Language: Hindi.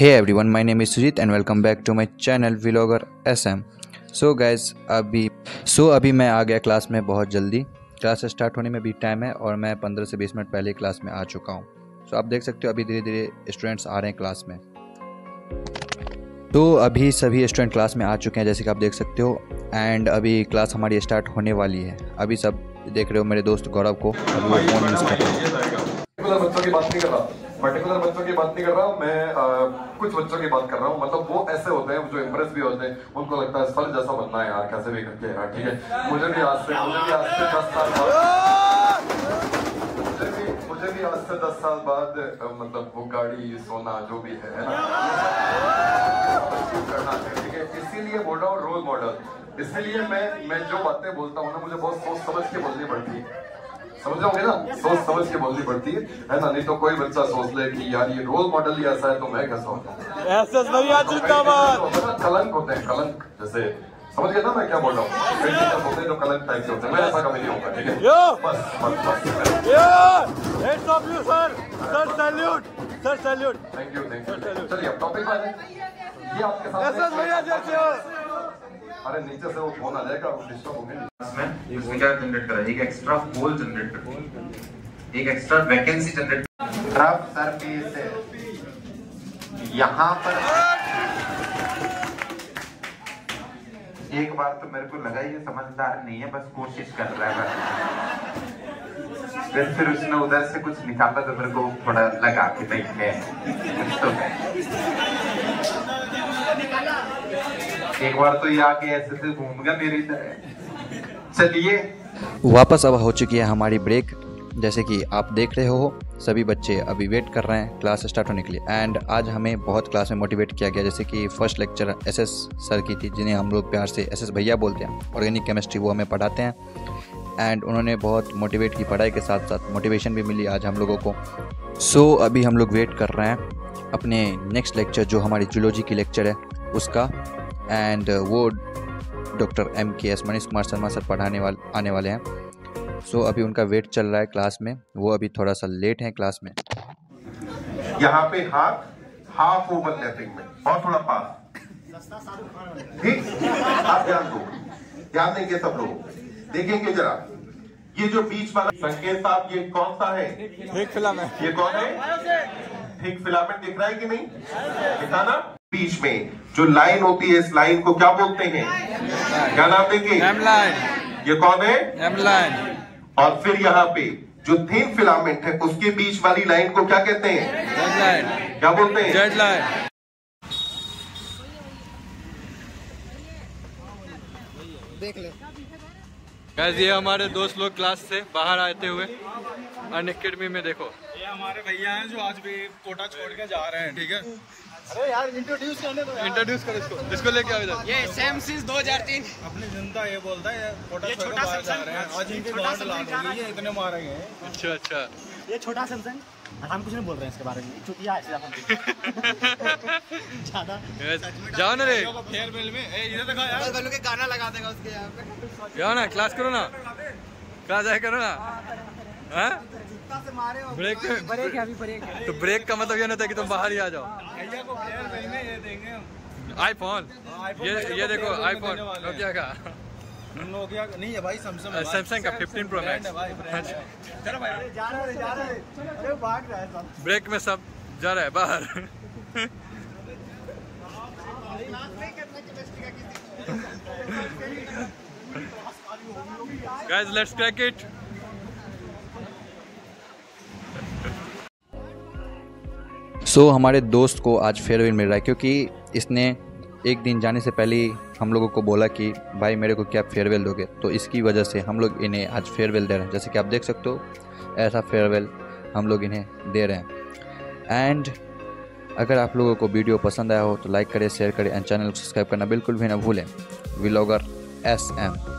Hey everyone, my name is Sujeet and welcome back to my channel Vlogger SM. So guys, अभी मैं आ गया क्लास में बहुत जल्दी। क्लास स्टार्ट होने में भी टाइम है और मैं 15 से 20 मिनट पहले क्लास में आ चुका हूँ। सो आप देख सकते हो अभी धीरे धीरे स्टूडेंट्स आ रहे हैं क्लास में। तो अभी सभी स्टूडेंट क्लास में आ चुके हैं जैसे कि आप देख सकते हो। एंड अभी क्लास हमारी स्टार्ट होने वाली है। अभी सब देख रहे हो मेरे दोस्त गौरव को। पर्टिकुलर बच्चों की बात नहीं कर रहा हूँ मैं, कुछ बच्चों की बात कर रहा हूँ। मतलब वो ऐसे होते हैं जो इम्प्रेस भी होते हैं, उनको लगता है फल जैसा बनना है यार, कैसे भी करके यार। ठीक है, मुझे भी आज से 10 साल बाद मुझे भी आज से 10 साल बाद मतलब वो गाड़ी सोना जो भी है ना करना है। ठीक है, इसीलिए बोल रहा हूँ रोल मॉडल। इसीलिए मैं जो बातें बोलता हूँ ना, मुझे बहुत सोच समझ के बोलनी पड़ती है। समझ जाओगे ना, सोच समझ के बोलनी पड़ती है ना, नहीं तो कोई बच्चा सोच ले कि यार ये रोल मॉडल ही ऐसा है तो मैं कैसा होता हूँ। SS कलंक होते हैं, कलंक जैसे, समझ गया ना मैं क्या बोल रहा हूँ, तो कलंक टाइप के होते हैं। मैं ऐसा कभी नहीं होगा। ठीक है, बस। Thank you. चलिए अब टॉपिक आ जाए आपके साथ। अरे नीचे से वो फोन आ जाएगा, वो डिस्टर्ब होंगे। इसमें एक ऊर्जा जनरेट करा, एक एक्स्ट्रा होल जनरेट करा, एक एक्स्ट्रा वैकेंसी जनरेट करा। आप सरफेस है यहाँ पर। एक बार तो मेरे को लगा ये समझदार नहीं है, बस कोशिश कर रहा है। बस फिर उसने उधर से कुछ निकाला तो मेरे को थोड़ा लगा कि भाई है कुछ तो है। एक बार तो ये आके ऐसे से घूम गया मेरी तरह। चलिए वापस अब हो चुकी है हमारी ब्रेक। जैसे कि आप देख रहे हो सभी बच्चे अभी वेट कर रहे हैं क्लास स्टार्ट होने के लिए। एंड आज हमें बहुत क्लास में मोटिवेट किया गया। जैसे कि फर्स्ट लेक्चर SS सर की थी, जिन्हें हम लोग प्यार से SS भैया बोलते हैं। ऑर्गेनिक केमिस्ट्री वो हमें पढ़ाते हैं एंड उन्होंने बहुत मोटिवेट की। पढ़ाई के साथ साथ मोटिवेशन भी मिली आज हम लोगों को। सो अभी हम लोग वेट कर रहे हैं अपने नेक्स्ट लेक्चर, जो हमारी जूलॉजी की लेक्चर है उसका। एंड वो doctor MKS Manish Sharma sir पढ़ाने वाले आने वाले हैं। सो अभी उनका वेट चल रहा है क्लास में। वो अभी थोड़ा सा लेट हैं क्लास में। यहाँ पे हाथ हाफ ओवरलैपिंग में और थोड़ा पास, ठीक। आप ध्यान दो, ध्यान देंगे सब लोग, देखेंगे जरा ये जो बीच वाला संकेत साहब, ये कौन सा है? Thick filament. ये कौन है? थिक फिलामेंट दिख रहा है कि नहीं? दिखाना। बीच में जो लाइन होती है, इस लाइन को क्या बोलते हैं? क्या नाम देंगे? M line. ये कौन है? M line. और फिर यहाँ पे जो थिन फिलामेंट है, उसके बीच वाली लाइन को क्या कहते हैं? Z line. क्या बोलते हैं? Z line. देख ले गाइस, ये हमारे दोस्त लोग क्लास से बाहर आते हुए अनएकेडमी में देखो। ये हमारे भैया हैं जो आज भी कोटा छोड़ के जा रहे हैं। ठीक है, अरे यार इंट्रोड्यूस करने दो, इंट्रोड्यूस कर इसको, इसको लेके आओ इधर। ये सैमसंग 2003 अपनी जनता ये बोलता है कोटा छोड़ के बाहर जा रहे हैं। आज इनके गांड ला रही है, इतने मारे गए। अच्छा, ये छोटा सैमसंग, हम कुछ नहीं बोल रहे हैं इसके बारे में, चुतिया है ज्यादा जान रे। फेयर बेल में ए इधर देखो यार, बोलो के गाना लगा देगा उसके। यहां पे क्या ना क्लास करो ना, क्लास जाए करो ना। हां, ब्रेक है अभी, ब्रेक है। तो ब्रेक का मतलब ये नहीं था कि तुम बाहर ही आ जाओ। भैया को प्लेयर में ये देंगे iPhone। ये देखो iPhone, नोकिया का नहीं है भाई, सैमसंग का 15 Pro Max। चलो भाई, जा रहा है। अरे भाग रहा है सब, ब्रेक में सब जा रहा है बाहर। Guys, let's crack it. सो हमारे दोस्त को आज फेयरवेल मिल रहा है, क्योंकि इसने एक दिन जाने से पहले हम लोगों को बोला कि भाई मेरे को क्या फेयरवेल दोगे, तो इसकी वजह से हम लोग इन्हें आज फेयरवेल दे रहे हैं। जैसे कि आप देख सकते हो ऐसा फेयरवेल हम लोग इन्हें दे रहे हैं। एंड अगर आप लोगों को वीडियो पसंद आया हो तो लाइक करें, शेयर करें एंड चैनल को सब्सक्राइब करना बिल्कुल भी ना भूलें। Vlogger SM।